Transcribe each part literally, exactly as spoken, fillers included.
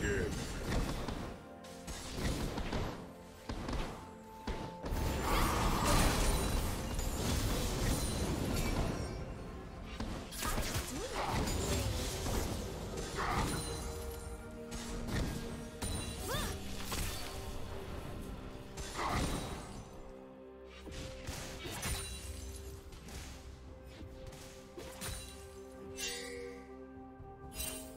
again.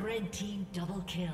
Red team double kill.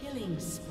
Killing spree.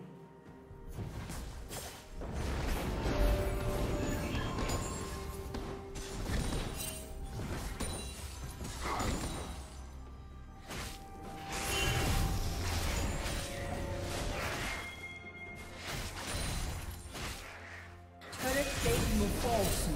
Turret station will fall soon.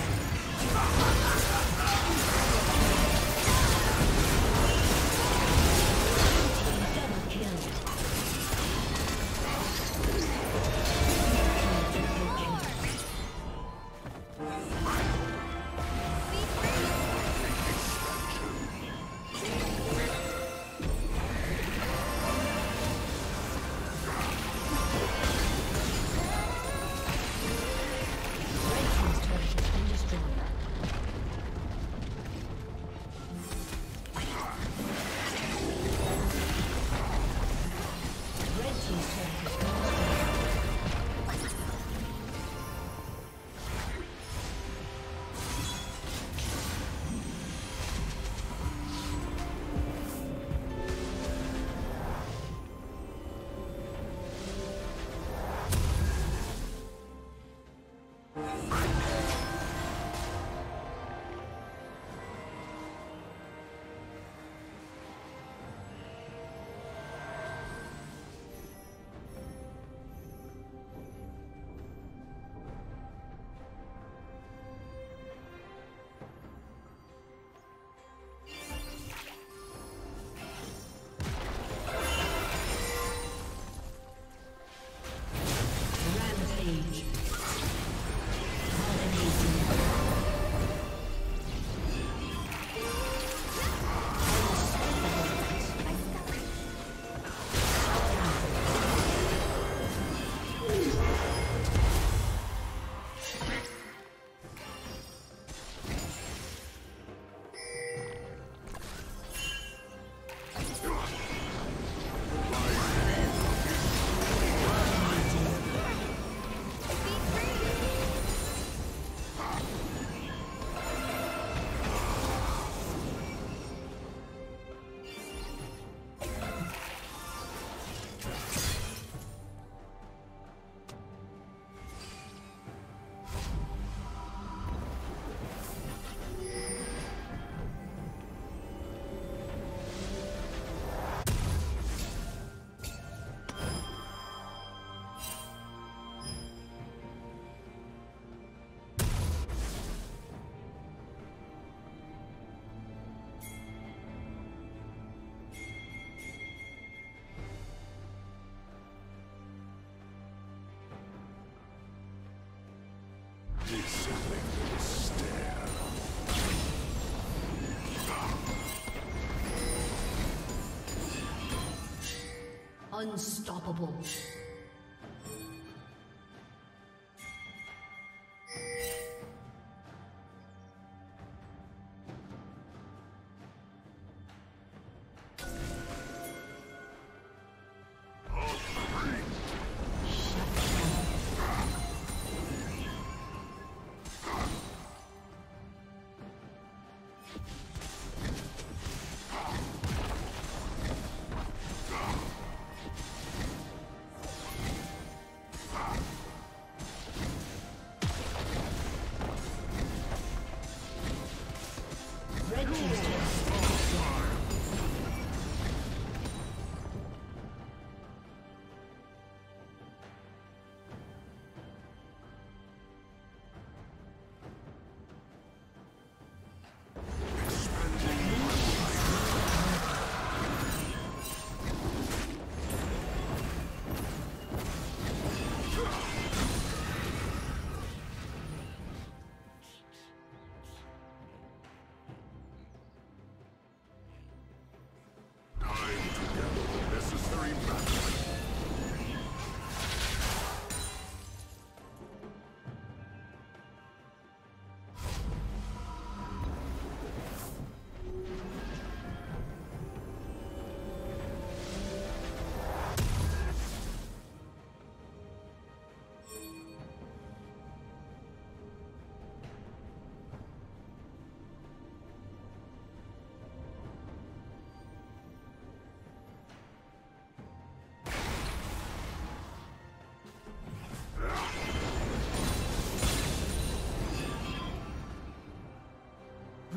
Unstoppable.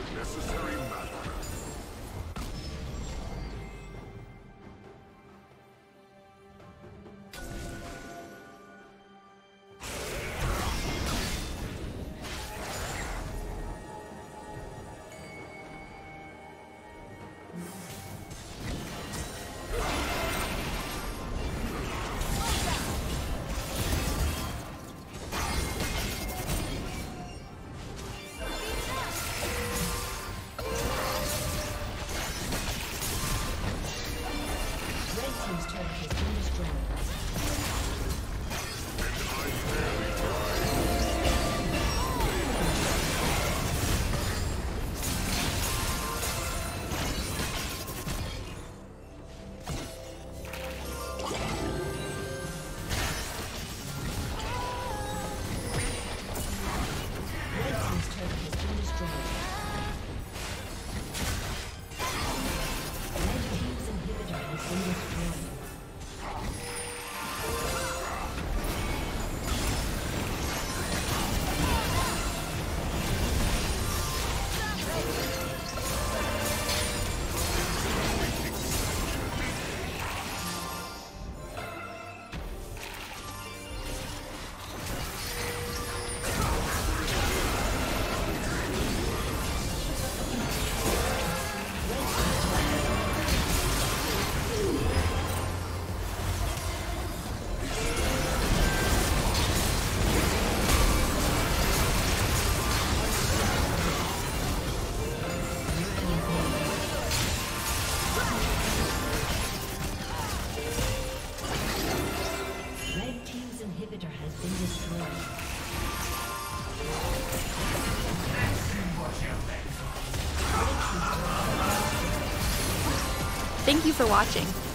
a necessary matter. Thank you for watching.